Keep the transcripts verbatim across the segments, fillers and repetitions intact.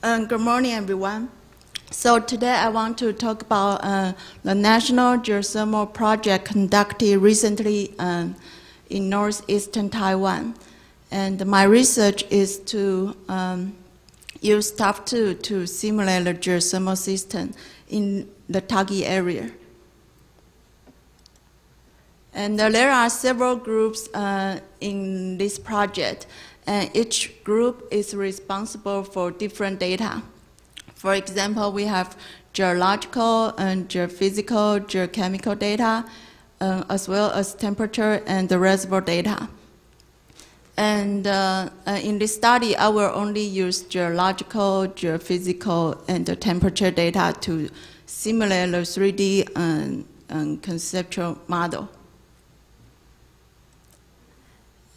Um, good morning, everyone. So today I want to talk about uh, the national geothermal project conducted recently um, in northeastern Taiwan. And my research is to um, use TOUGH two to simulate the geothermal system in the Taigi area. And uh, there are several groups uh, in this project, and each group is responsible for different data. For example, we have geological and geophysical, geochemical data, uh, as well as temperature and the reservoir data. And uh, in this study, I will only use geological, geophysical, and the temperature data to simulate the three D and, and conceptual model.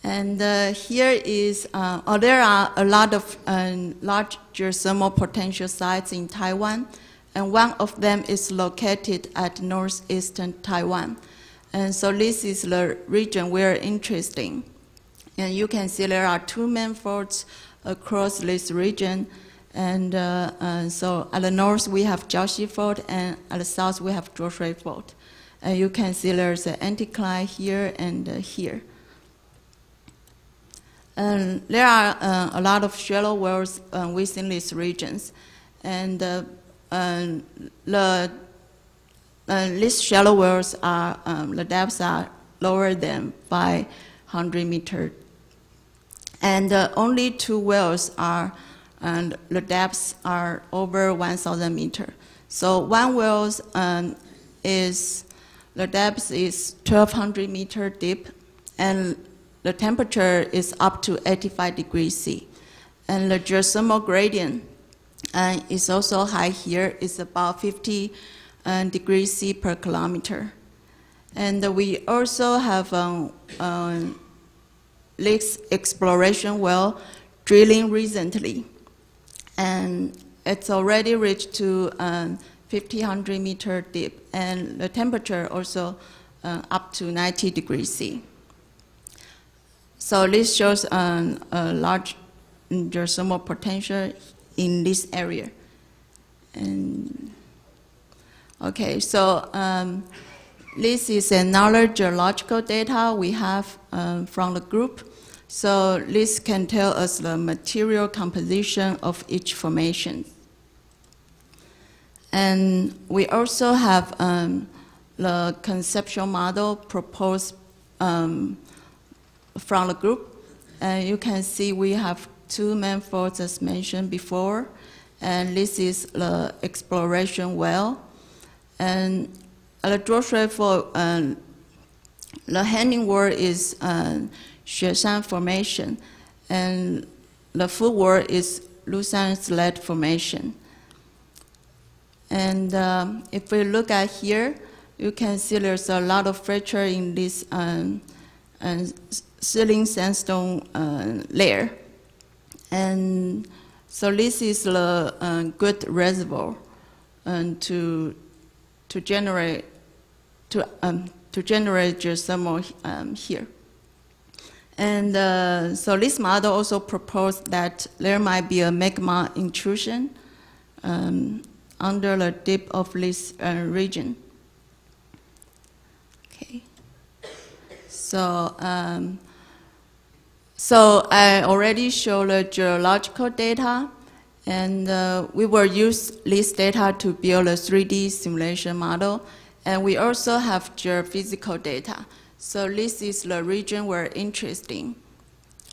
And uh, here is, uh, oh, there are a lot of um, large geothermal potential sites in Taiwan, and one of them is located at northeastern Taiwan. And so this is the region we are interested in. And you can see there are two main faults across this region. And, uh, and so at the north we have Jiaoxi Fault, and at the south we have Zhoushui Fault. And you can see there's an anticline here and uh, here. Um, there are uh, a lot of shallow wells uh, within these regions, and uh, um, the, uh, these shallow wells are um, the depths are lower than five hundred meters, and uh, only two wells are, and the depths are over one thousand meters. So one well um, is the depth is twelve hundred meter deep, and the temperature is up to eighty-five degrees Celsius. And the geothermal gradient uh, is also high here. It's about fifty uh, degrees C per kilometer. And uh, we also have um, um, leaks exploration well drilling recently. And it's already reached to um, fifteen hundred meter deep. And the temperature also uh, up to ninety degrees Celsius. So this shows um, a large geothermal potential in this area. And okay, so um, this is another geological data we have um, from the group. So this can tell us the material composition of each formation. And we also have um, the conceptual model proposed um, from the group. And uh, you can see we have two main faults as mentioned before, and this is the exploration well. And the Zhoushui Fault, um, the hanging wall is um, Xueshan Formation, and the foot wall is Lushan Slate Formation. And um, if we look at here, you can see there's a lot of fracture in this um, and Siling sandstone uh, layer. And so this is the uh, good reservoir um, to to generate to um, to generate geothermal um, here. And uh, so this model also proposed that there might be a magma intrusion um, under the deep of this uh, region. Okay. So. Um, So I already showed the geological data, and uh, we will use this data to build a three D simulation model. And we also have geophysical data. So this is the region we're interested in.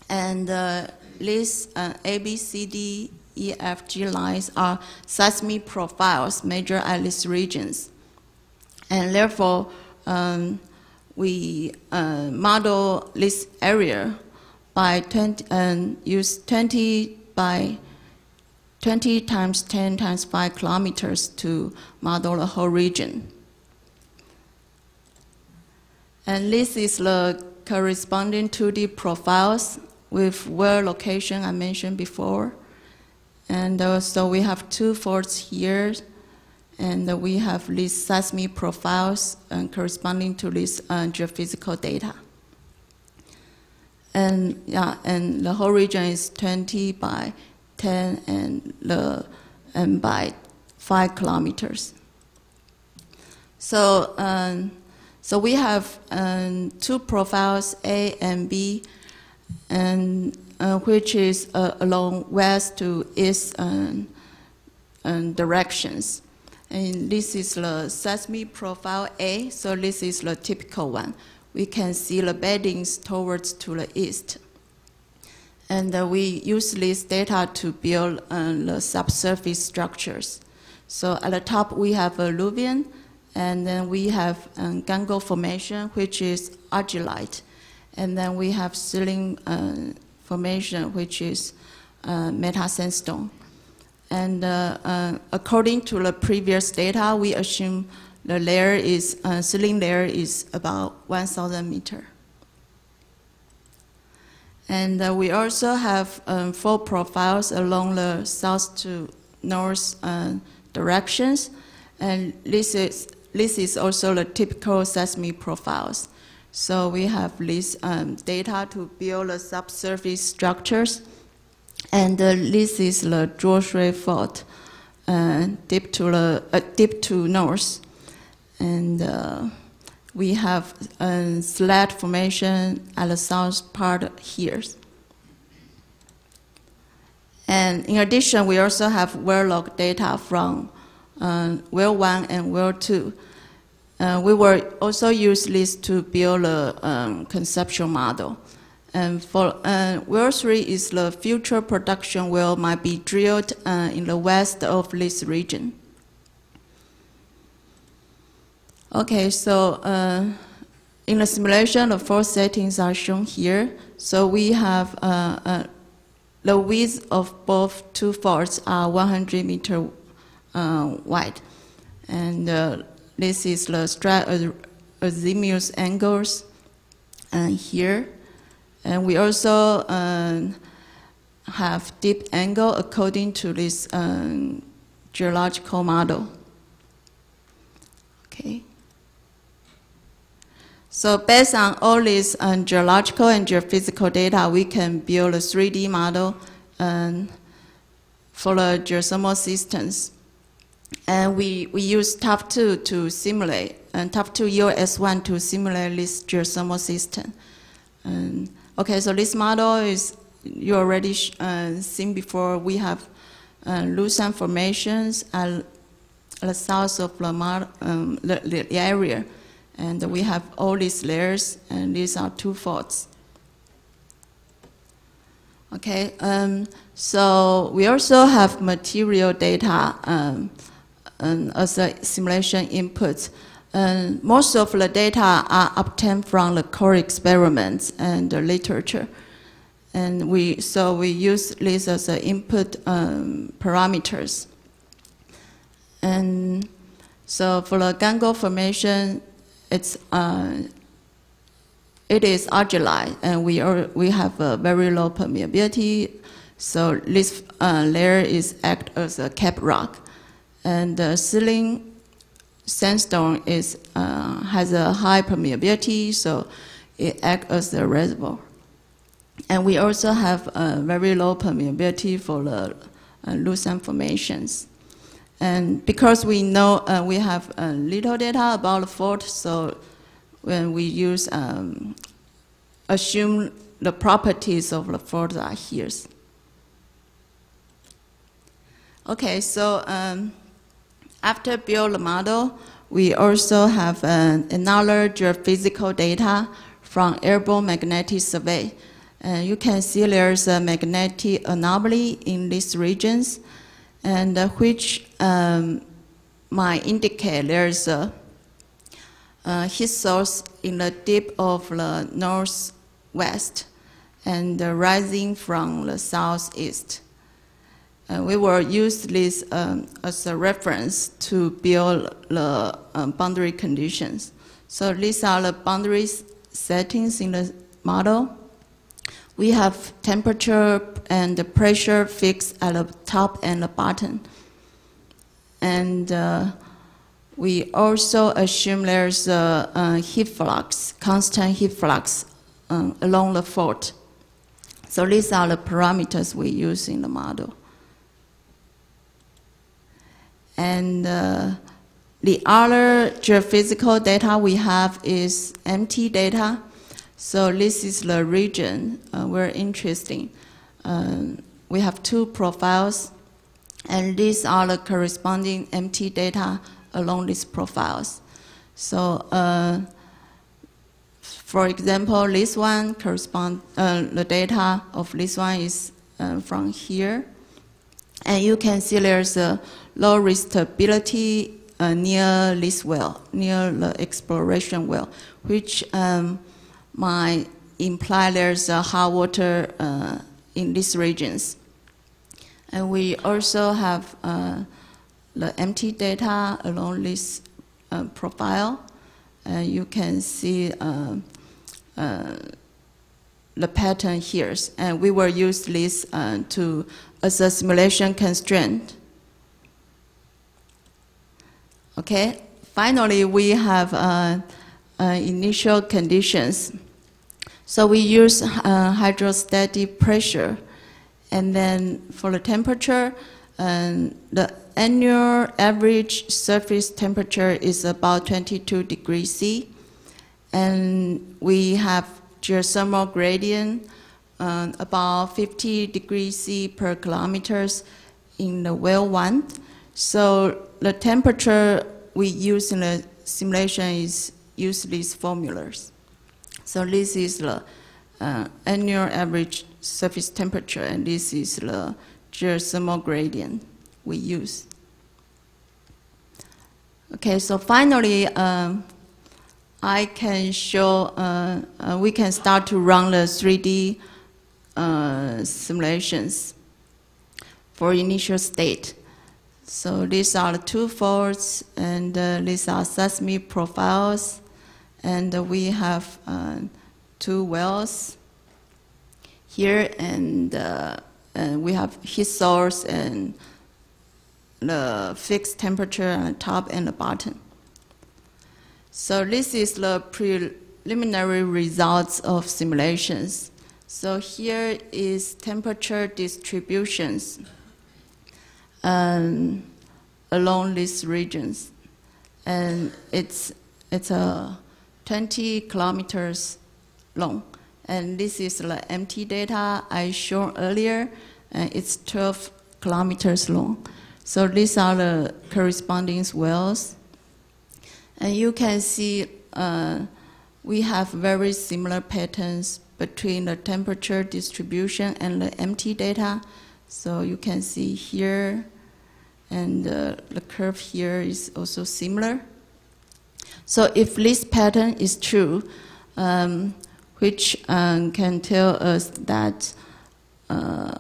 And uh, these uh, A, B, C, D, E, F, G lines are seismic profiles measured at these regions. And therefore, um, we uh, model this area by twenty, and um, use twenty by twenty times ten times five kilometers to model the whole region. And this is the corresponding two D profiles with well location I mentioned before. And uh, so we have two faults here, and uh, we have these seismic profiles and corresponding to this uh, geophysical data. And yeah, and the whole region is twenty by ten and the and by five kilometers. So um, so we have um, two profiles A and B, and uh, which is uh, along west to east um, um, directions. And this is the seismic profile A, so this is the typical one. We can see the beddings towards to the east. And uh, we use this data to build uh, the subsurface structures. So at the top we have alluvium, and then we have um, Gangkou Formation, which is argillite. And then we have Siling uh, Formation, which is uh, meta-sandstone. And uh, uh, according to the previous data, we assume the layer is, uh, ceiling layer is about one thousand meters. And uh, we also have um, fault profiles along the south to north uh, directions. And this is, this is also the typical seismic profiles. So we have this um, data to build the subsurface structures. And uh, this is the Zhoushui Fault, uh, deep to the uh, deep to north, and uh, we have a slate formation at the south part here. And in addition, we also have well log data from uh, well one and well two. Uh, we will also use this to build a um, conceptual model. And for uh, well three is the future production well might be drilled uh, in the west of this region. Okay, so uh, in the simulation, the four settings are shown here. So we have uh, uh, the width of both two faults are one hundred meters uh, wide, and uh, this is the stratigraphic angles uh, here. And we also um, have deep angle according to this um, geological model. Okay. So based on all these um, geological and geophysical data, we can build a three D model um, for the geothermal systems. And we, we use TOUGH two to simulate, and TOUGH two E O S one to simulate this geothermal system. Um, Okay, so this model is you already sh uh, seen before. We have uh, Lushan formations at the south of the, um, the, the area, and we have all these layers, and these are two faults. Okay, um, so we also have material data um, um, as a simulation input. And most of the data are obtained from the core experiments and the literature, and we so we use this as the input um, parameters. And so for the Gangkou formation, it's uh, it is argillite, and we are we have a very low permeability, so this uh, layer is act as a cap rock, and the ceiling sandstone is, uh, has a high permeability, so it acts as a reservoir. And we also have a very low permeability for the uh, Lushan formations. And because we know uh, we have uh, little data about the fault, so when we use, um, assume the properties of the fault are here. Okay, so um, after build the model, we also have uh, another geophysical data from airborne magnetic survey. And you can see there's a magnetic anomaly in these regions, and uh, which um, might indicate there's a, a heat source in the deep of the northwest and uh, rising from the southeast. Uh, we will use this um, as a reference to build the um, boundary conditions. So these are the boundary settings in the model. We have temperature and the pressure fixed at the top and the bottom. And uh, we also assume there's a, a heat flux, constant heat flux um, along the fault. So these are the parameters we use in the model. And uh, the other geophysical data we have is M T data. So this is the region uh, we're interested in. Um, we have two profiles, and these are the corresponding M T data along these profiles. So, uh, for example, this one correspond. Uh, the data of this one is uh, from here, and you can see there's a low stability uh, near this well, near the exploration well, which um, might imply there's a hard water uh, in these regions. And we also have uh, the M T data along this uh, profile. Uh, you can see uh, uh, the pattern here. And we will use this uh, to, as a simulation constraint. Okay, finally we have uh, uh, initial conditions. So we use uh, hydrostatic pressure. And then for the temperature, um, the annual average surface temperature is about twenty-two degrees Celsius. And we have geothermal gradient uh, about fifty degrees Celsius per kilometers in the well one. So the temperature we use in the simulation is use these formulas. So this is the uh, annual average surface temperature, and this is the geothermal gradient we use. Okay, so finally, um, I can show, uh, uh, we can start to run the three D uh, simulations for initial state. So these are the two faults, and uh, these are seismic profiles, and uh, we have uh, two wells here, and, uh, and we have heat source and the fixed temperature on the top and the bottom. So this is the preliminary results of simulations. So here is temperature distributions um, along these regions, and it's it's a uh, twenty kilometers long. And this is the M T data I showed earlier, and it's twelve kilometers long. So these are the corresponding wells. And you can see uh, we have very similar patterns between the temperature distribution and the M T data. So you can see here, and uh, the curve here is also similar. So if this pattern is true, um, which um, can tell us that uh,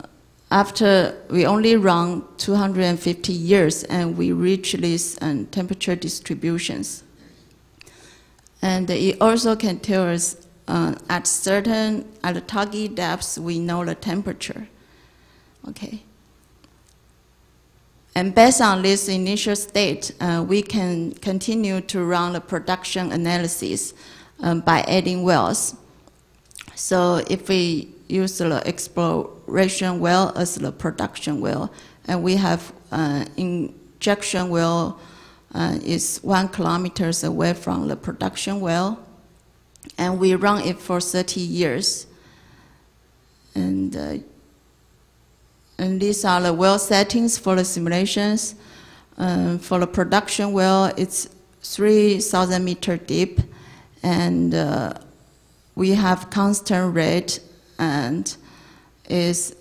after we only run two hundred fifty years and we reach these um, temperature distributions. And it also can tell us uh, at certain, at the T O U G two depths, we know the temperature. Okay. And based on this initial state, uh, we can continue to run the production analysis um, by adding wells. So if we use the exploration well as the production well, and we have uh, injection well uh, is one kilometer away from the production well, and we run it for thirty years. And, uh, and these are the well settings for the simulations. Um, for the production well, it's three thousand meter deep, and uh, we have constant rate, and is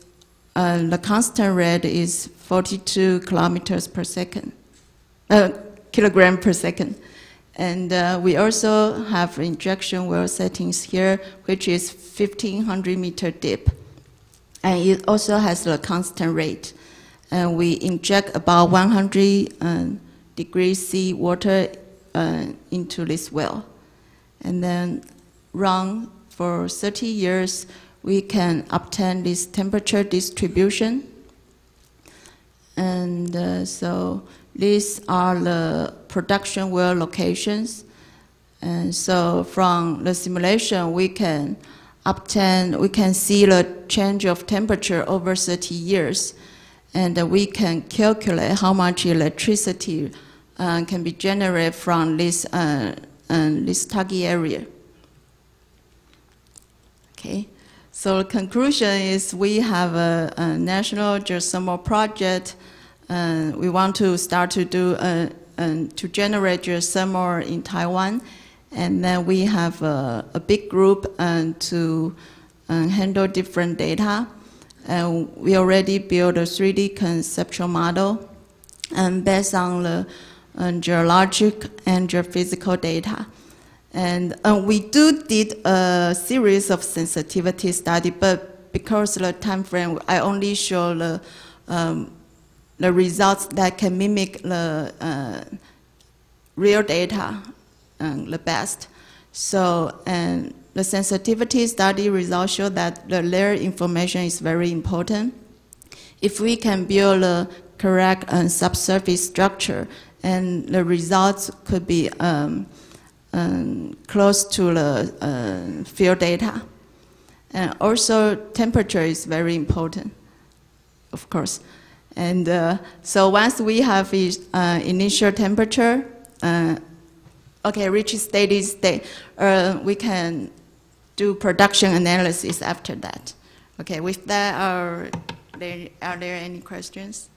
uh, the constant rate is forty-two kilometers per second, uh, kilogram per second. And uh, we also have injection well settings here, which is fifteen hundred meter deep. And it also has the constant rate. And we inject about one hundred uh, degrees C water uh, into this well. And then run for thirty years, we can obtain this temperature distribution. And uh, so these are the production well locations. And so from the simulation, we can obtain, we can see the change of temperature over thirty years. and uh, we can calculate how much electricity uh, can be generated from this, uh, uh, this target area. Okay, so the conclusion is we have a, a national geothermal project. Uh, we want to start to do uh, uh, to generate geothermal in Taiwan, and then we have a, a big group uh, to uh, handle different data. And we already built a three D conceptual model um, based on the uh, geologic and geophysical data. And uh, we do did a series of sensitivity study, but because of the time frame, I only show the, um, the results that can mimic the uh, real data um, the best. So, and the sensitivity study results show that the layer information is very important. If we can build the correct uh, subsurface structure, and the results could be um, um, close to the uh, field data. And also, temperature is very important, of course. And uh, so once we have uh, initial temperature, uh, okay, reach steady state, uh, we can do production analysis after that. Okay, with that, are there, are there any questions?